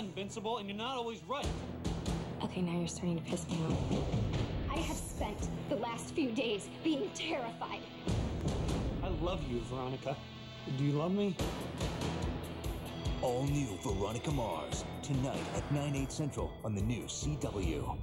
invincible, and you're not always right. Okay, now you're starting to piss me off. I have spent the last few days being terrified. I love you, Veronica. Do you love me? All new Veronica Mars, tonight at 9/8 Central on the new CW.